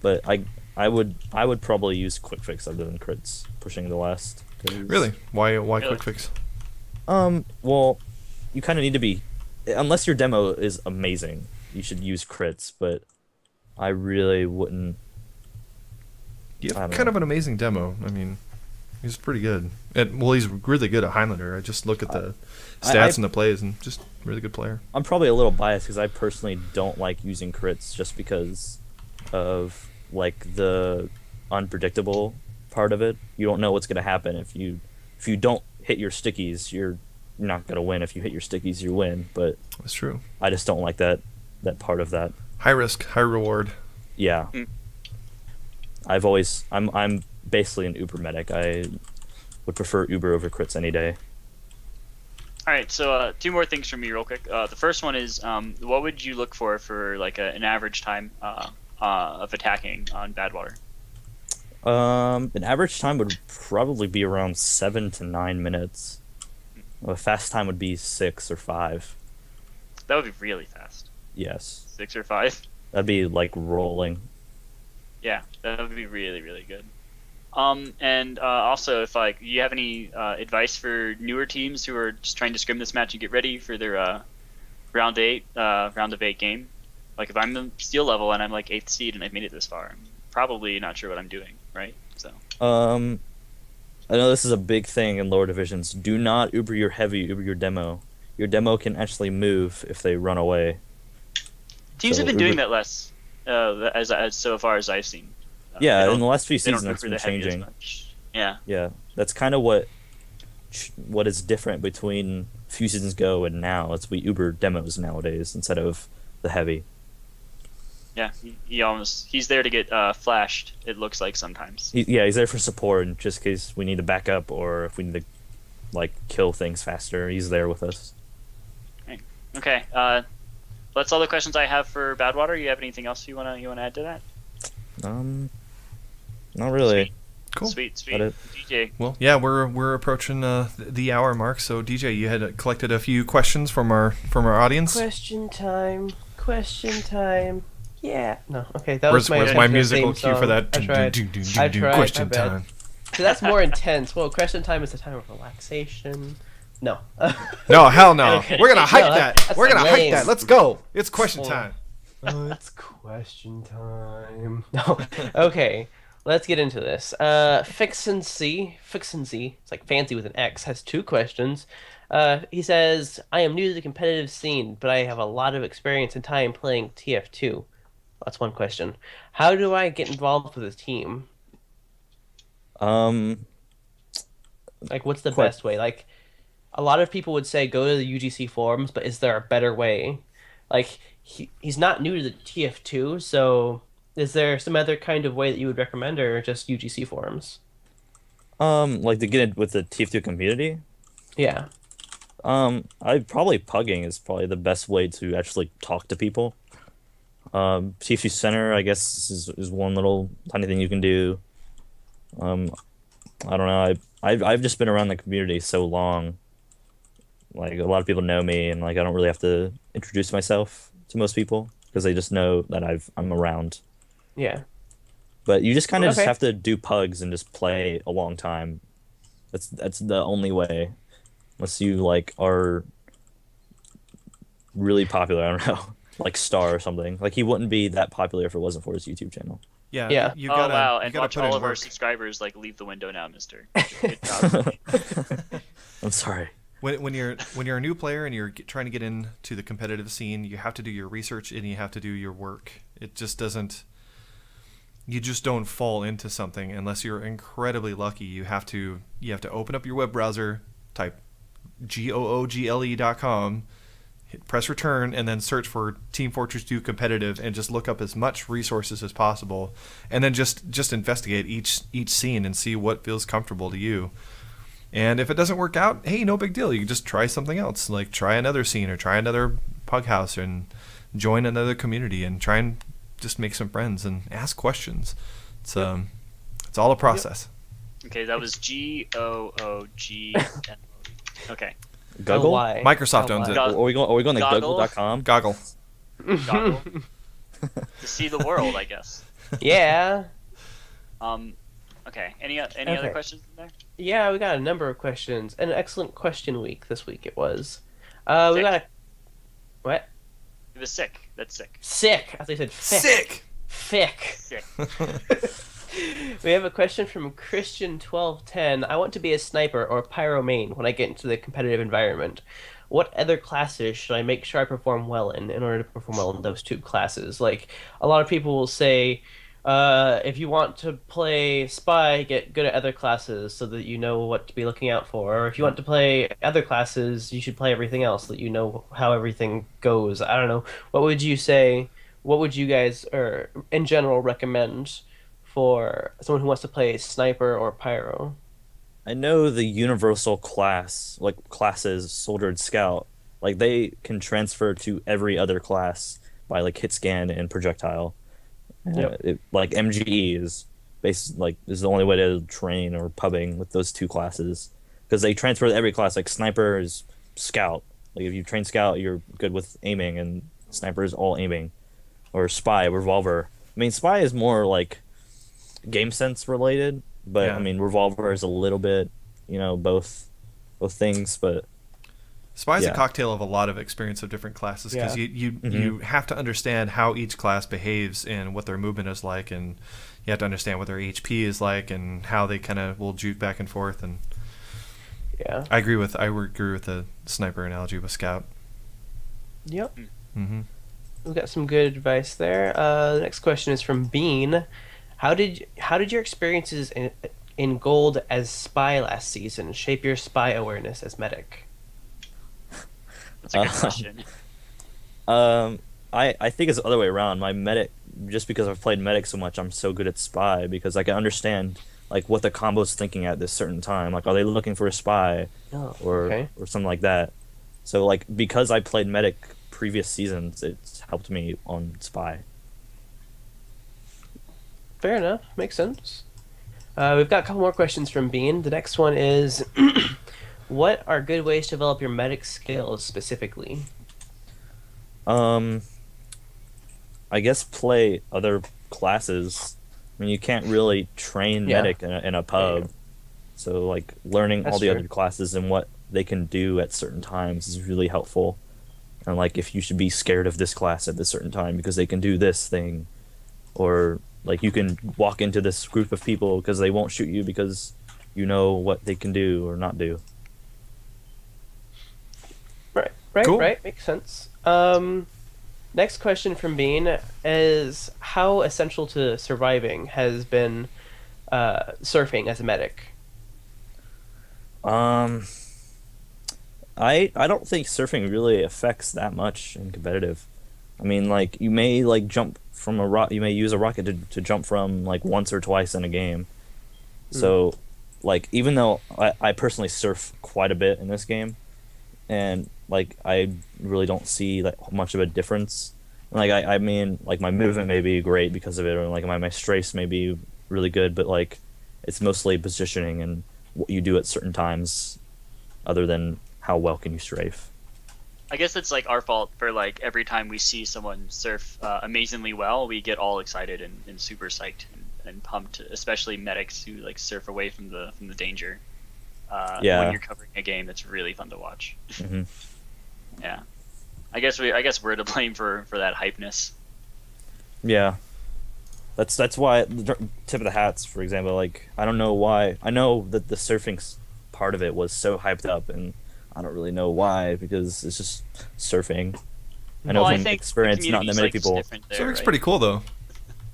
But I... I would I would probably use quick fix other than crits pushing the last. Really? Why why really? quick fix? Um. Well, you kind of need to be, unless your demo is amazing. You should use crits, but I really wouldn't. Yeah, kind know. of an amazing demo. I mean, he's pretty good. At, well, he's really good at Highlander. I just look at the I, stats I, I, and the plays, and just really good player. I'm probably a little biased because I personally don't like using crits just because of. Like the unpredictable part of it. You don't know what's going to happen. If you if you don't hit your stickies, you're not going to win. If you hit your stickies, you win. But that's true. I just don't like that that part of that. High risk, high reward. Yeah. Mm. I've always I'm I'm basically an Uber medic. I would prefer Uber over crits any day. All right, so uh, two more things from me real quick. Uh, the first one is um, what would you look for for like a, an average time uh, Uh, of attacking on Badwater? Um, an average time would probably be around seven to nine minutes. A fast time would be six or five. That would be really fast. Yes. Six or five? That'd be like rolling. Yeah, that would be really, really good. Um, and uh, also, if like you have any uh, advice for newer teams who are just trying to scrim this match and get ready for their uh, round eight, uh, round of eight game. Like, if I'm the steel level and I'm like eighth seed and I've made it this far, I'm probably not sure what I'm doing, right? So. Um, I know this is a big thing in lower divisions. Do not Uber your heavy, Uber your demo. Your demo can actually move if they run away. Teams so have been Uber... doing that less, uh, as, as so far as I've seen. Uh, yeah, in the last few seasons, it's been changing. Yeah. Yeah, that's kind of what what is different between a few seasons ago and now. It's we Uber demos nowadays instead of the heavy. Yeah, he, he almost he's there to get uh, flashed, it looks like sometimes. He, yeah, he's there for support in just case we need to back up or if we need to like kill things faster, he's there with us. Okay, okay. Uh, that's all the questions I have for Badwater. You have anything else you wanna you wanna add to that? Um, not really. Sweet. Cool. Sweet, sweet. D J. Well, yeah, we're we're approaching uh, the hour mark. So D J, you had collected a few questions from our from our audience. Question time. Question time. Yeah. No. Okay. That where's, was my, where's my musical cue for that. I tried. Do, do, do, do, I tried. Question time. So that's more intense. Well, question time is a time of relaxation. No. No. Hell no. We're gonna hype no, that. That's, that's We're gonna hype that. Let's go. It's question oh. time. Oh, it's question time. No. Okay. Let's get into this. Uh, Fixin' C, Fixin' Z, it's like fancy with an X, has two questions. Uh, he says, I am new to the competitive scene, but I have a lot of experience and time playing T F two. That's one question. How do I get involved with this team? Um, Like, what's the best way? Like, a lot of people would say go to the U G C forums, but is there a better way? Like, he, he's not new to the T F two, so is there some other kind of way that you would recommend, or just U G C forums? Um, like to get in with the T F two community? Yeah. Um, I probably pugging is probably the best way to actually talk to people. Um, T F two Center, I guess, is is one little tiny thing you can do. Um, I don't know. I I've, I've just been around the community so long. Like, a lot of people know me, and like I don't really have to introduce myself to most people because they just know that I've I'm around. Yeah. But you just kind of okay. just have to do pugs and just play a long time. That's that's the only way. Unless you like are really popular, I don't know, like Star or something. Like, he wouldn't be that popular if it wasn't for his YouTube channel. Yeah. Yeah. You, you gotta, oh wow! You and watch all of work. Our subscribers like leave the window now, Mister. Good job. I'm sorry. When when you're when you're a new player and you're trying to get into the competitive scene, you have to do your research and you have to do your work. It just doesn't. You just don't fall into something unless you're incredibly lucky. You have to you have to open up your web browser, type google dot com, hit press return, and then search for Team Fortress two competitive, and just look up as much resources as possible, and then just just investigate each each scene and see what feels comfortable to you. And if it doesn't work out, hey, no big deal. You can just try something else, like try another scene or try another pug house and join another community and try and just make some friends and ask questions. It's um, it's all a process. Yep. Okay, that was G O O G. Okay. Google? Microsoft owns it. Go are we going? Are we going to Google dot com? Goggle. Goggle. To see the world, I guess. Yeah. Um. Okay. Any any okay. other questions in there? Yeah, we got a number of questions. An excellent question week this week. It was. Uh, we sick. got. A... What? It was sick. That's sick. Sick. As I said, sick. Sick. Sick. We have a question from Christian twelve ten. I want to be a sniper or pyromane when I get into the competitive environment. What other classes should I make sure I perform well in in order to perform well in those two classes? Like, a lot of people will say, uh, if you want to play spy, get good at other classes so that you know what to be looking out for. Or if you want to play other classes, you should play everything else so that you know how everything goes. I don't know. What would you say? What would you guys, or in general, recommend for someone who wants to play sniper or pyro? I know the universal class, like classes, soldier and scout, like they can transfer to every other class by like hit scan and projectile. Yep. Uh, it, like M G E is based, like is the only way to train or pubbing with those two classes because they transfer to every class. Like sniper is scout. Like if you train scout, you're good with aiming, and sniper is all aiming, or spy revolver. I mean, spy is more like game sense related, but yeah. I mean revolver is a little bit, you know, both both things, but spy's yeah. a cocktail of a lot of experience of different classes because yeah. you you, mm-hmm. you have to understand how each class behaves and what their movement is like, and you have to understand what their H P is like and how they kind of will juke back and forth. And yeah, I agree with I agree with the sniper analogy with scout. Yep. Mm-hmm. We've got some good advice there. Uh, the next question is from Bean. How did how did your experiences in, in Gold as spy last season shape your spy awareness as medic? That's a good uh, question. Um, I I think it's the other way around. My medic, just because I've played medic so much, I'm so good at spy because I can understand like what the combo's thinking at this certain time. Like, are they looking for a spy oh, or okay. or something like that? So like because I played medic previous seasons, it's helped me on spy. Fair enough. Makes sense. Uh, we've got a couple more questions from Bean. The next one is, what are good ways to develop your medic skills specifically? Um, I guess play other classes. I mean, you can't really train yeah. medic in a, in a pub. Yeah. So, like, learning That's all the true. other classes and what they can do at certain times is really helpful. And, like, if you should be scared of this class at this certain time because they can do this thing, or... Like, you can walk into this group of people because they won't shoot you because you know what they can do or not do. Right, right, cool. right. Makes sense. Um, next question from Bean is, how essential to surviving has been uh, surfing as a medic? Um, I I don't think surfing really affects that much in competitive. I mean, like, you may like jump from a rock, you may use a rocket to, to jump from like once or twice in a game. Mm. So, like, even though I, I personally surf quite a bit in this game, and like I really don't see like much of a difference. Like I, I mean, like my movement may be great because of it, or like my my strafe may be really good, but like it's mostly positioning and what you do at certain times, other than how well can you strafe. I guess it's like our fault for like every time we see someone surf uh, amazingly well, we get all excited and, and super psyched and, and pumped, especially medics who like surf away from the from the danger. Uh, yeah. When you're covering a game, that's really fun to watch. Mm-hmm. Yeah. I guess we I guess we're to blame for for that hypeness. Yeah, that's that's why tip of the hats, for example. Like, I don't know why. I know that the surfing part of it was so hyped up, and I don't really know why, because it's just surfing. I know well, from I think experience, not that many like, people. There, surfing's right? pretty cool though.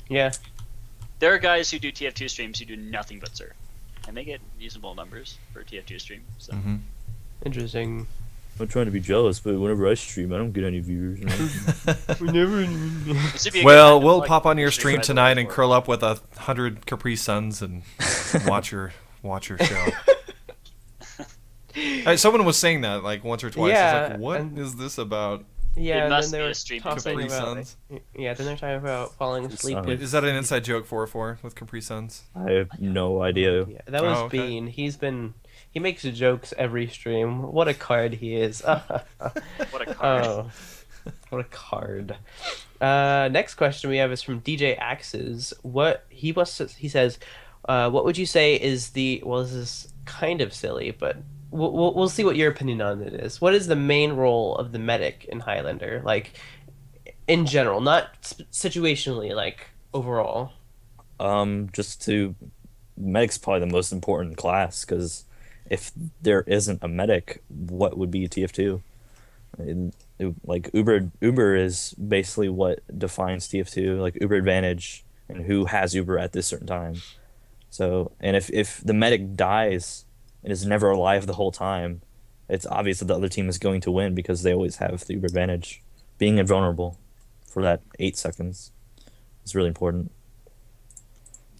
Yeah, there are guys who do T F two streams who do nothing but surf, and they get reasonable numbers for a T F two stream. So mm-hmm. Interesting. I'm trying to be jealous, but whenever I stream, I don't get any viewers. Whenever. Well, we'll pop on your stream tonight and curl up with a hundred Capri Suns and watch your watch your show. Right, someone was saying that like once or twice. Yeah, it's like, what and, is this about? Yeah, it must then they were streaming Capri Suns. Like, yeah, then they're talking about falling asleep. With, is that an inside joke four four with Capri Suns? I have no idea. Yeah, that was oh, okay. Bean. He's been. He makes jokes every stream. What a card he is. What a card. Oh, what a card. Uh, next question we have is from D J Axes. What he was he says, uh, what would you say is the well this is kind of silly, but we'll, we'll we'll see what your opinion on it is. What is the main role of the medic in Highlander, like in general, not situationally, like overall? Um, just to medic's probably the most important class, because if there isn't a medic, what would be T F two? It, it, like Uber, Uber is basically what defines T F two, like Uber advantage and who has Uber at this certain time. So, and if if the medic dies and is never alive the whole time, it's obvious that the other team is going to win because they always have the Uber advantage. Being invulnerable for that eight seconds is really important.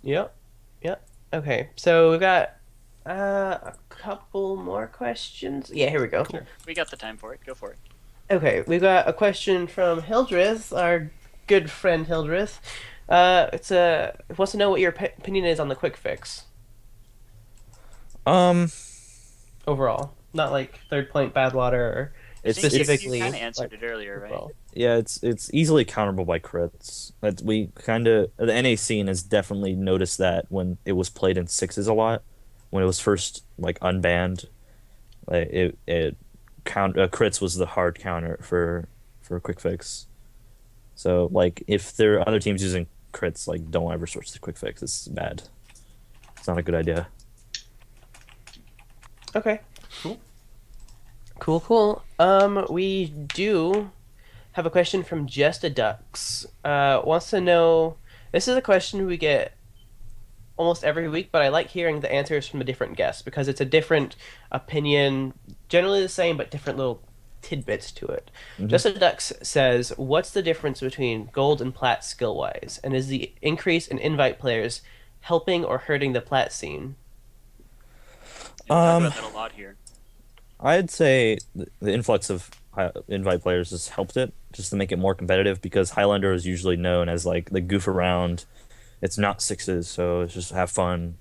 Yep. Yep. Okay. So we've got. Uh, a couple more questions. Yeah, here we go. Sure. We got the time for it. Go for it. Okay, we've got a question from Hildreth, our good friend Hildreth. Uh, it's a it wants to know what your opinion is on the quick fix. Um, overall, not like third point Badwater or it's, specifically. You kind of answered like, it earlier, right? Overall. Yeah, it's it's easily counterable by crits. That we kind of the N A scene has definitely noticed that when it was played in sixes a lot. When it was first like unbanned, like it it count uh, crits was the hard counter for for a quick fix. So like if there are other teams using crits, like don't ever switch to quick fix. It's bad. It's not a good idea. Okay. Cool. Cool. Cool. Um, we do have a question from Just a Ducks. Uh, wants to know. This is a question we get almost every week, but I like hearing the answers from the different guests because it's a different opinion, generally the same, but different little tidbits to it. Mm-hmm. Just a Dux says, what's the difference between gold and plat skill-wise, and is the increase in invite players helping or hurting the plat scene? Um, we talk about that a lot here. I'd say the influx of invite players has helped it, just to make it more competitive, because Highlander is usually known as like the goof around. It's not sixes, so it's just have fun.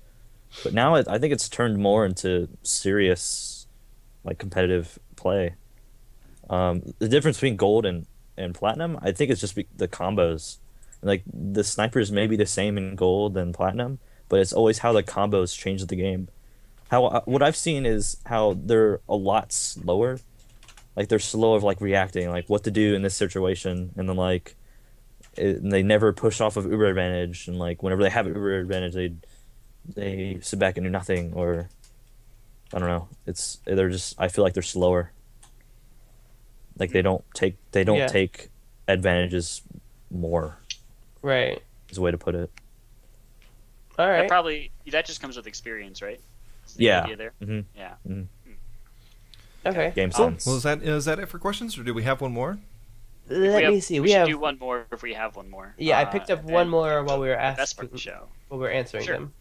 But now it, I think it's turned more into serious, like competitive play. Um, the difference between gold and, and platinum, I think it's just be the combos. Like the snipers may be the same in gold and platinum, but it's always how the combos change the game. How what I've seen is how they're a lot slower. Like they're slow of like reacting, like what to do in this situation, and then like. It, and they never push off of Uber advantage, and like whenever they have Uber advantage, they they sit back and do nothing, or I don't know. It's they're just I feel like they're slower. Like they don't take they don't yeah. take advantages more. Right. Is a way to put it. All right. That probably that just comes with experience, right? Is the yeah. idea there? Mm-hmm. Yeah. Mm-hmm. Okay. Game sense. Well, is that is that it for questions, or do we have one more? Let have, me see. We, we have do one more if we have one more. Yeah, uh, I picked up one more while we were asking. The show. While we were answering sure. them.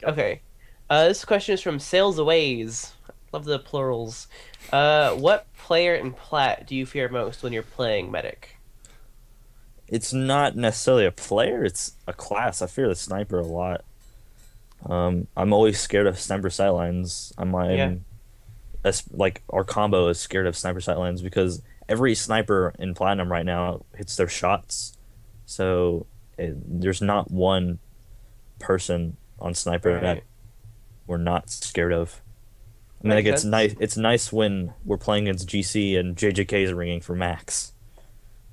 Go okay. Uh, this question is from Sails Aways. Love the plurals. Uh, what player in plat do you fear most when you're playing medic? It's not necessarily a player. It's a class. I fear the sniper a lot. Um, I'm always scared of sniper sightlines. I'm, I'm yeah. a, like our combo is scared of sniper sightlines because every sniper in Platinum right now hits their shots, so it, there's not one person on sniper right. that we're not scared of. I mean, like, it's nice. It's nice when we're playing against G C and J J K is ringing for Max.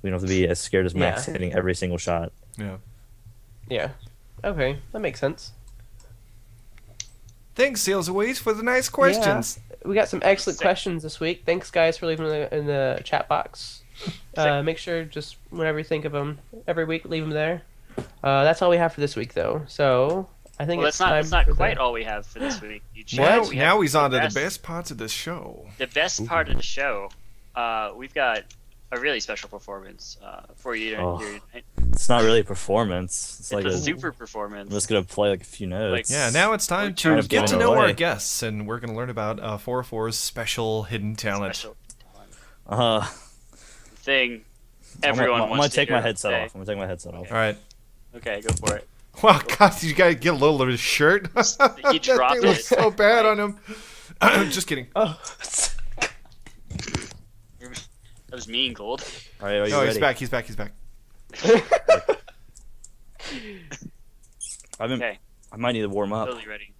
We don't have to be as scared as Max yeah. hitting every single shot. Yeah. Yeah. Okay, that makes sense. Thanks, Sails Aways, for the nice questions. Yeah. We got some excellent questions this week. Thanks, guys, for leaving them in the chat box. Uh, make sure, just whenever you think of them, every week, leave them there. Uh, that's all we have for this week, though. So I think well, it's that's not, that's not quite that. all we have for this week. You now, we now he's on to the best parts of the show. The best Ooh. part of the show. Uh, we've got a really special performance uh, for you. Oh, here tonight. It's not really a performance. It's, it's like a, a super performance. I'm just going to play like a few notes. Like, yeah, now it's time to, to get to know away. our guests, and we're going to learn about uh, four oh four's special hidden talent. Special talent. Uh, thing everyone I'm, I'm, wants I'm gonna to do. I'm going to take my headset off. I'm going to take my headset off. All right. Okay, go for it. Wow, God, you guys get a little of his shirt. He dropped it. Looks so bad on him. I'm just kidding. Oh. That was mean, Gold. All right, are you no, ready? he's back. He's back. He's back. I've been, okay. I might need to warm up. Totally ready.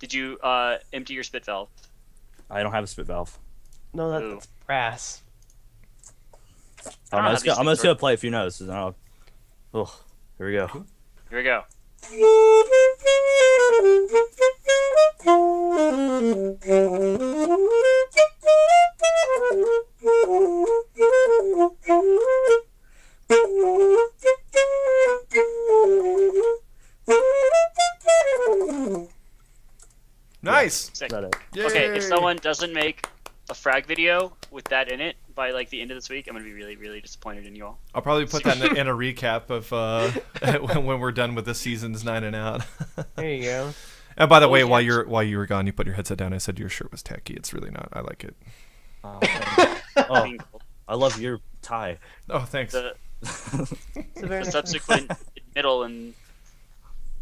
Did you uh, empty your spit valve? I don't have a spit valve. No, that, that's brass. I I'm just gonna, gonna play a few notes. And I'll... Oh, here we go. Here we go. Nice. It. Okay, if someone doesn't make a frag video with that in it by like the end of this week, I'm gonna be really, really disappointed in you all. I'll probably put that in a, in a recap of uh, when, when we're done with this season's Nine and Out. There you go. And by the way, while you're while you were gone, you put your headset down. I said your shirt was tacky. It's really not. I like it. Oh, oh, I love your tie. Oh, thanks. The, the subsequent middle and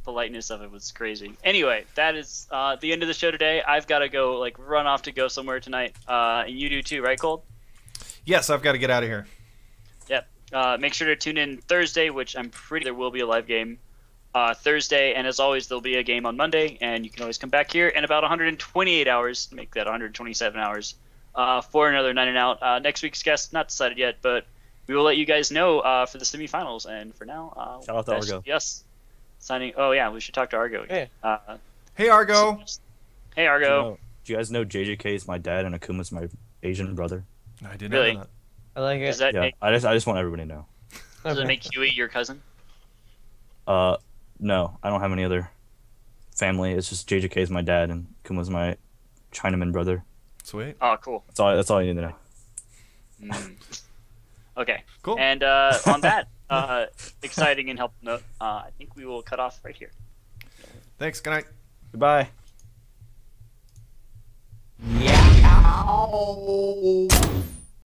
politeness of it was crazy. Anyway, that is uh, the end of the show today. I've got to go, like, run off to go somewhere tonight. Uh, and you do too, right, Cold? Yes, I've got to get out of here. Yep. Uh, make sure to tune in Thursday, which I'm pretty sure there will be a live game. Uh, Thursday, and as always, there'll be a game on Monday, and you can always come back here in about one hundred twenty-eight hours, make that one hundred twenty-seven hours, uh, for another Nine and Out. Uh, next week's guest, not decided yet, but we will let you guys know uh, for the semifinals. And for now, uh, shout out to Argo. Yes, signing. Oh yeah, we should talk to Argo. Hey, uh, hey Argo. Hey Argo. Do you guys know J J K is my dad and Akuma's my Asian brother? I didn't really? know that. I like it. Does that yeah, make... I just I just want everybody to know. Does it make Huey your cousin? Uh. No, I don't have any other family. It's just J J K is my dad and Kuma's my Chinaman brother. Sweet. Oh, cool. That's all. That's all you need to know. Mm. Okay. Cool. And uh, on that uh, exciting and helpful note, uh, I think we will cut off right here. Thanks. Good night. Goodbye. Yeah. Ow.